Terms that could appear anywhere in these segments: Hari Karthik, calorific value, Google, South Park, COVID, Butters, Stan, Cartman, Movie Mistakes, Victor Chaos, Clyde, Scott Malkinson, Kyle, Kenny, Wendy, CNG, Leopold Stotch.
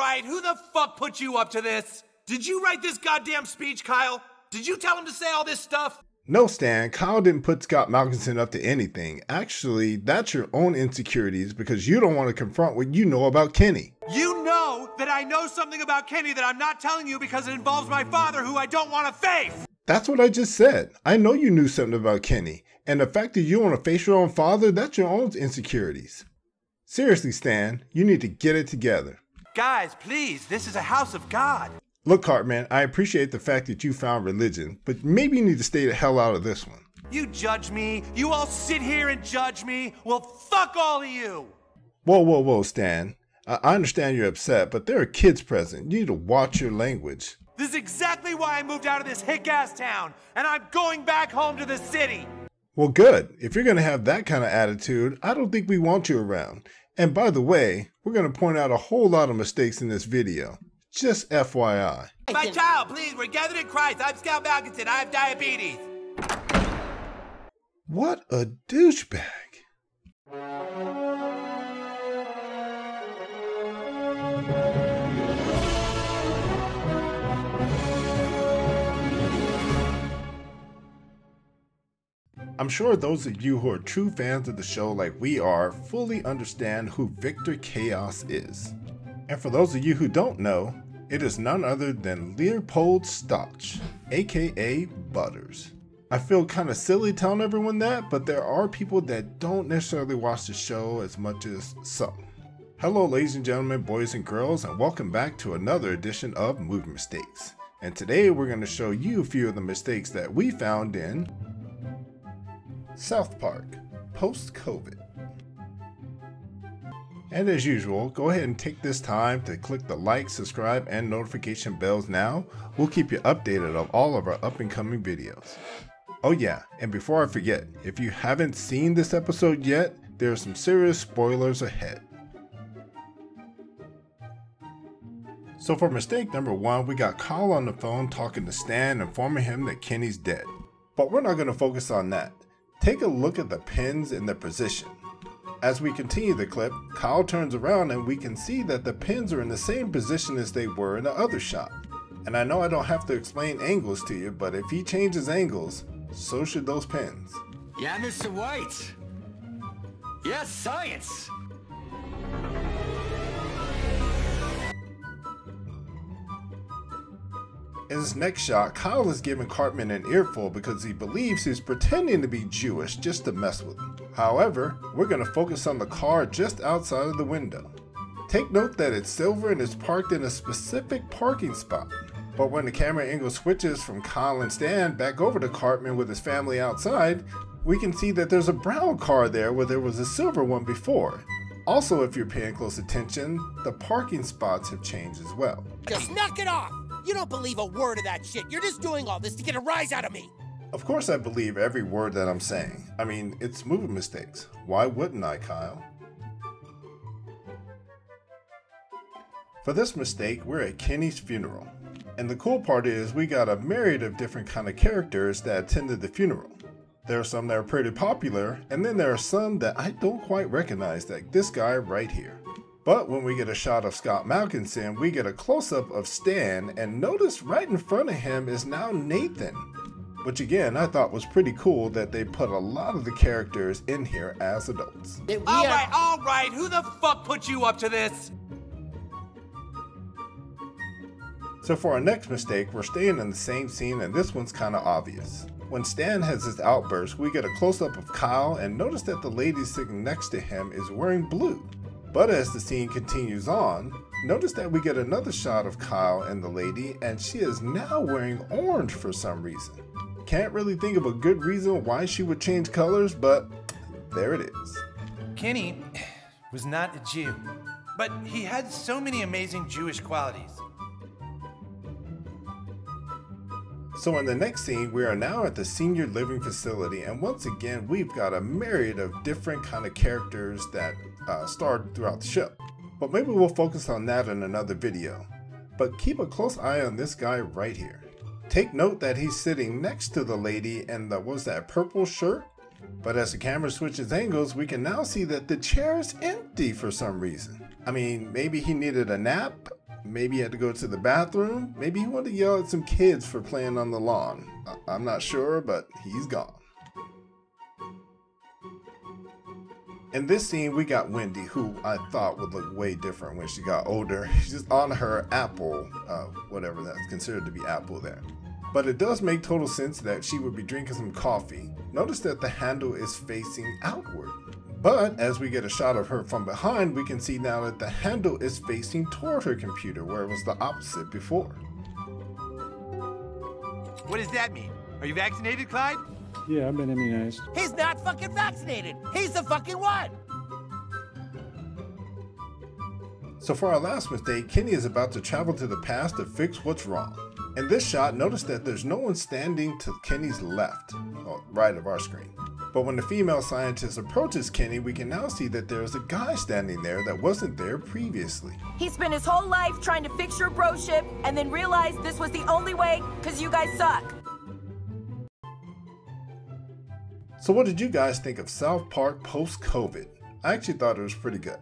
right, who the fuck put you up to this? Did you write this goddamn speech, Kyle? Did you tell him to say all this stuff? No, Stan, Kyle didn't put Scott Malkinson up to anything. Actually, that's your own insecurities because you don't want to confront what you know about Kenny. You know that I know something about Kenny that I'm not telling you because it involves my father who I don't want to face. That's what I just said. I know you knew something about Kenny. And the fact that you want to face your own father, that's your own insecurities. Seriously, Stan, you need to get it together. Guys, please, this is a house of God. Look, Cartman, I appreciate the fact that you found religion, but maybe you need to stay the hell out of this one. You judge me. You all sit here and judge me. Well, fuck all of you. Whoa, whoa, whoa, Stan. I understand you're upset, but there are kids present. You need to watch your language. This is exactly why I moved out of this hick-ass town, and I'm going back home to the city. Well, good. If you're going to have that kind of attitude, I don't think we want you around. And by the way, we're going to point out a whole lot of mistakes in this video. Just FYI. My child, please, we're gathered in Christ. I'm Scott Malkinson. I have diabetes. What a douchebag. I'm sure those of you who are true fans of the show like we are fully understand who Victor Chaos is. And for those of you who don't know, it is none other than Leopold Stotch, aka Butters. I feel kind of silly telling everyone that, but there are people that don't necessarily watch the show as much as some. Hello ladies and gentlemen, boys and girls, and welcome back to another edition of Movie Mistakes. And today we're going to show you a few of the mistakes that we found in South Park, Post Covid. And as usual, go ahead and take this time to click the like, subscribe, and notification bells now. We'll keep you updated on all of our up and coming videos. Oh yeah, and before I forget, if you haven't seen this episode yet, there are some serious spoilers ahead. So for mistake number one, we got Kyle on the phone talking to Stan, informing him that Kenny's dead. But we're not going to focus on that. Take a look at the pins and their position. As we continue the clip, Kyle turns around and we can see that the pins are in the same position as they were in the other shot. And I know I don't have to explain angles to you, but if he changes angles, so should those pins. Yeah, Mr. White. Yeah, science. In his next shot, Kyle is giving Cartman an earful because he believes he's pretending to be Jewish just to mess with him. However, we're going to focus on the car just outside of the window. Take note that it's silver and is parked in a specific parking spot. But when the camera angle switches from Kyle and Stan back over to Cartman with his family outside, we can see that there's a brown car there where there was a silver one before. Also, if you're paying close attention, the parking spots have changed as well. Just knock it off! You don't believe a word of that shit. You're just doing all this to get a rise out of me. Of course I believe every word that I'm saying. I mean, it's movie mistakes. Why wouldn't I, Kyle? For this mistake, we're at Kenny's funeral. And the cool part is we got a myriad of different kind of characters that attended the funeral. There are some that are pretty popular, and then there are some that I don't quite recognize, like this guy right here. But when we get a shot of Scott Malkinson, we get a close-up of Stan, and notice right in front of him is now Nathan, which again I thought was pretty cool that they put a lot of the characters in here as adults. All right, who the fuck put you up to this? So for our next mistake, we're staying in the same scene, and this one's kind of obvious. When Stan has his outburst, we get a close-up of Kyle, and notice that the lady sitting next to him is wearing blue. But as the scene continues on, notice that we get another shot of Kyle and the lady, and she is now wearing orange for some reason. Can't really think of a good reason why she would change colors, but there it is. Kenny was not a Jew, but he had so many amazing Jewish qualities. So in the next scene, we are now at the senior living facility, and once again, we've got a myriad of different kind of characters that starred throughout the show. But maybe we'll focus on that in another video. But keep a close eye on this guy right here. Take note that he's sitting next to the lady in the, what was that, purple shirt? But as the camera switches angles, we can now see that the chair is empty for some reason. I mean, maybe he needed a nap? Maybe he had to go to the bathroom. Maybe he wanted to yell at some kids for playing on the lawn. I'm not sure, but he's gone. In this scene, we got Wendy, who I thought would look way different when she got older. She's just on her apple, whatever that's considered to be apple there. But it does make total sense that she would be drinking some coffee. Notice that the handle is facing outward. But as we get a shot of her from behind, we can see now that the handle is facing toward her computer, where it was the opposite before. What does that mean? Are you vaccinated, Clyde? Yeah, I've been immunized. He's not fucking vaccinated. He's the fucking one. So for our last mistake, Kenny is about to travel to the past to fix what's wrong. In this shot, notice that there's no one standing to Kenny's left, or right of our screen. But when the female scientist approaches Kenny, we can now see that there's a guy standing there that wasn't there previously. He spent his whole life trying to fix your bro ship and then realized this was the only way because you guys suck. So what did you guys think of South Park Post Covid? I actually thought it was pretty good.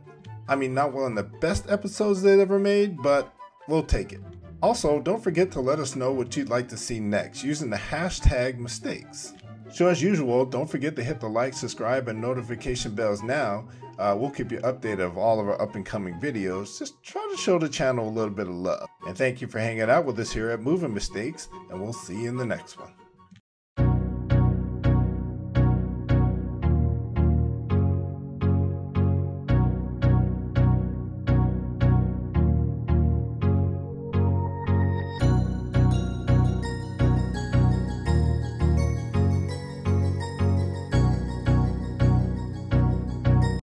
I mean, not one of the best episodes they've ever made, but we'll take it. Also, don't forget to let us know what you'd like to see next using the hashtag mistakes. So as usual, don't forget to hit the like, subscribe, and notification bells now. We'll keep you updated of all of our up and coming videos. Just try to show the channel a little bit of love. And thank you for hanging out with us here at Movie Mistakes, and we'll see you in the next one.